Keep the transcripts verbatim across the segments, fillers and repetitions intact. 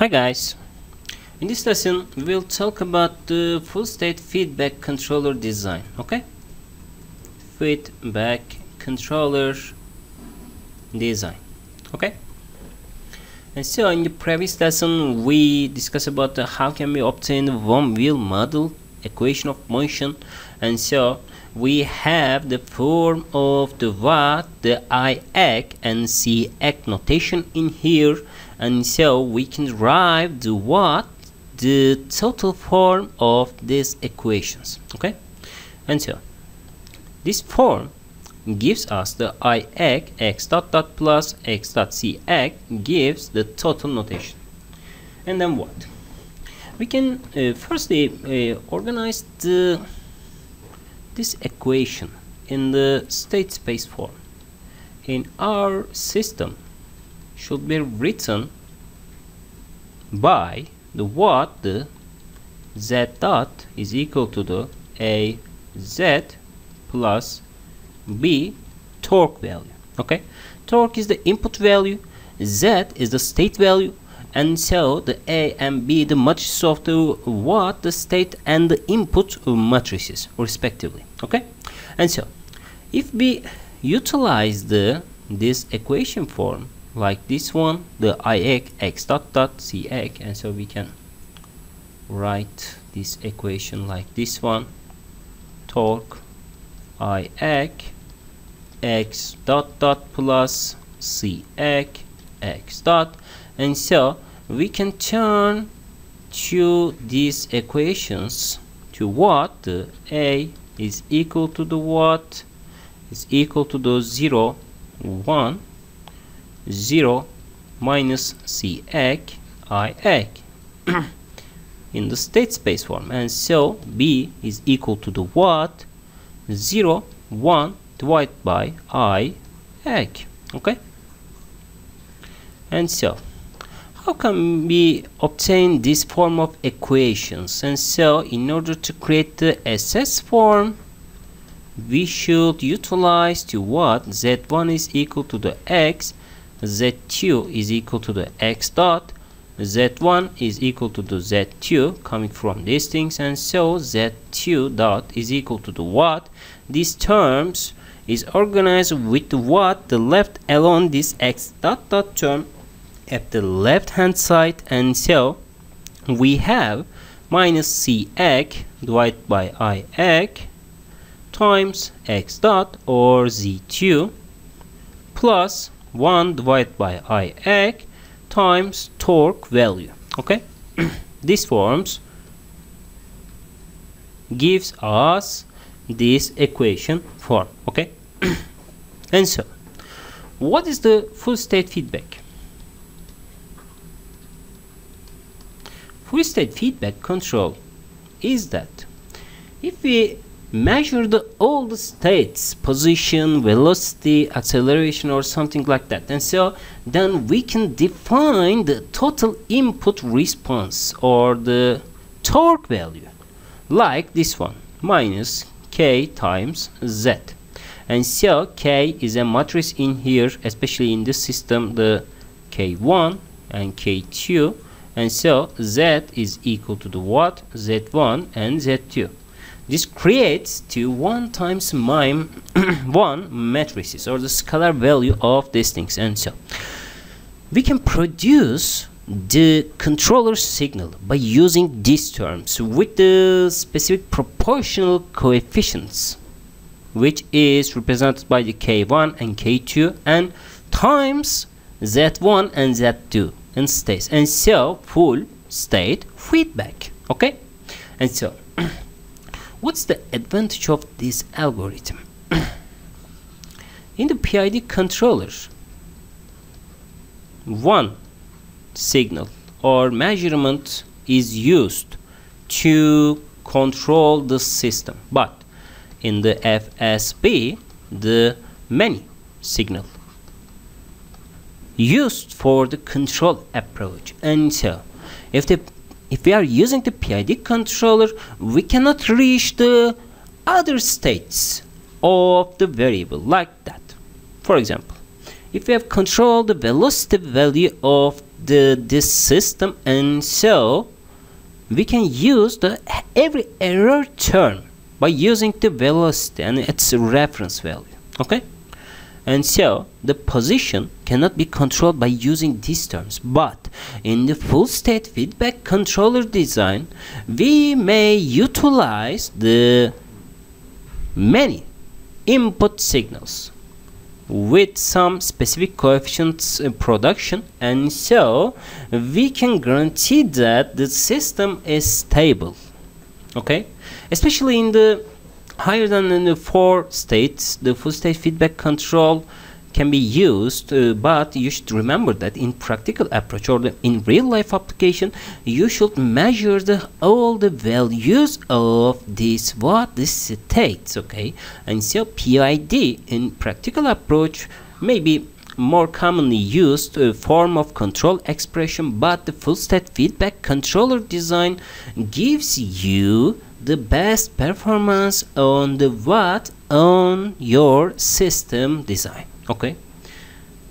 Hi guys, in this lesson we will talk about the full state feedback controller design. Okay, feedback controller design. Okay, and so in the previous lesson we discussed about uh, how can we obtain one wheel model equation of motion, and so we have the form of the what, the I x and C x notation in here, and so we can derive the what, the total form of these equations. Okay, and so this form gives us the I x, x dot dot plus x dot C x gives the total notation. And then what we can uh, firstly uh, organize the this equation in the state space form in our system should be written by the what, the z dot is equal to the a z plus b torque value. Okay, torque is the input value, z is the state value, and so the a and b the matrices of the what, the state and the input matrices respectively. Okay, and so if we utilize the this equation form like this one, the I x, x dot dot C x, and so we can write this equation like this one, torque I x x dot dot plus C x x dot, and so we can turn to these equations to what, the a is equal to the what is equal to the zero one zero minus C x I x in the state space form, and so b is equal to the what, zero one divided by I x. Okay, and so how can we obtain this form of equations? And so in order to create the S S form we should utilize to what, z one is equal to the x, z two is equal to the x dot, z one is equal to the z two coming from these things, and so z two dot is equal to the what, these terms is organized with what, the left alone this x dot dot term at the left hand side, and so we have minus C x divided by I x times x dot or z two plus one divided by I x times torque value. Okay, this forms gives us this equation form. Okay, and so what is the full state feedback? Full state feedback control is that if we measure the all the states, position, velocity, acceleration or something like that, and so then we can define the total input response or the torque value like this one, minus k times z, and so k is a matrix in here, especially in this system, the k one and k two, and so z is equal to the what, z one and z two. This creates to one times my one matrices or the scalar value of these things, and so we can produce the controller signal by using these terms with the specific proportional coefficients, which is represented by the k one and k two and times z one and z two in states, and so full state feedback. Okay, and so what's the advantage of this algorithm? In the P I D controller, one signal or measurement is used to control the system, but in the F S B the many signal used for the control approach, and so if the if we are using the P I D controller we cannot reach the other states of the variable like that. For example, if we have controlled the velocity value of the this system, and so we can use the every error term by using the velocity and its reference value. Okay, and so the position cannot be controlled by using these terms, but in the full state feedback controller design we may utilize the many input signals with some specific coefficients uh, production, and so we can guarantee that the system is stable. Okay, especially in the higher than in the four states the full state feedback control can be used, uh, but you should remember that in practical approach or the, in real life application you should measure the all the values of this what this states. Okay, and so P I D in practical approach may be more commonly used uh, form of control expression, but the full state feedback controller design gives you the best performance on the what on your system design. Okay,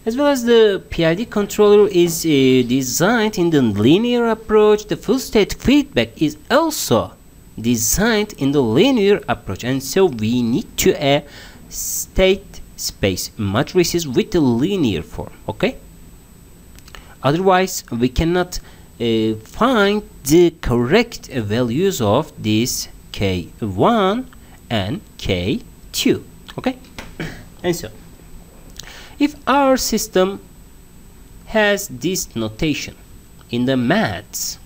as well as the P I D controller is uh, designed in the linear approach, the full state feedback is also designed in the linear approach, and so we need to a state space matrices with the linear form. Okay, otherwise we cannot uh, find the correct values of this K one and K two. Okay, and so if our system has this notation in the maths,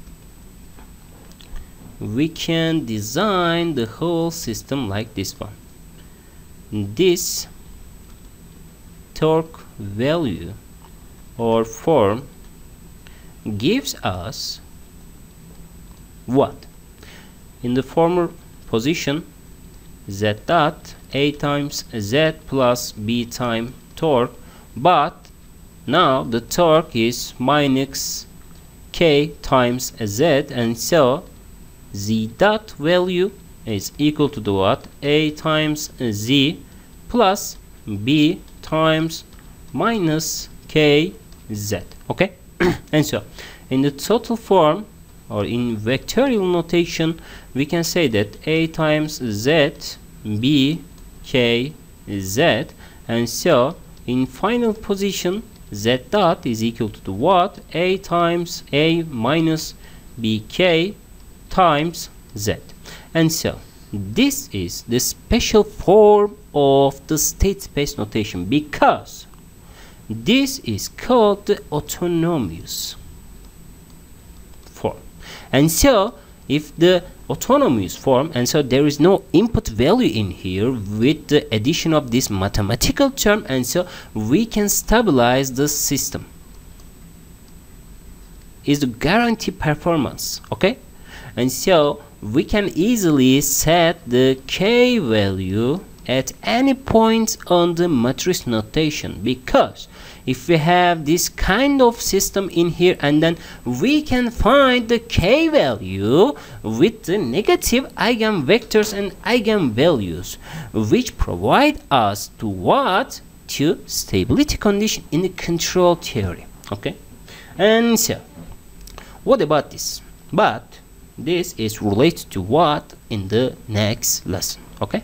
we can design the whole system like this one. This torque value or form gives us what? In the former position, z dot a times z plus b times torque, but now the torque is minus k times z, and so z dot value is equal to the what? A times z plus b times minus k z. Okay, and so in the total form or in vectorial notation we can say that a times z b k z, and so in final position z dot is equal to the what? A times a minus bk times z, and so this is the special form of the state space notation because this is called the autonomous form. And so if the autonomous form, and so there is no input value in here with the addition of this mathematical term, and so we can stabilize the system is to guarantee performance. Okay, and so we can easily set the k value at any point on the matrix notation, because if we have this kind of system in here, and then we can find the k value with the negative eigenvectors and eigenvalues, which provide us to what? To stability condition in the control theory. Okay, and so what about this? But this is related to what in the next lesson. Okay.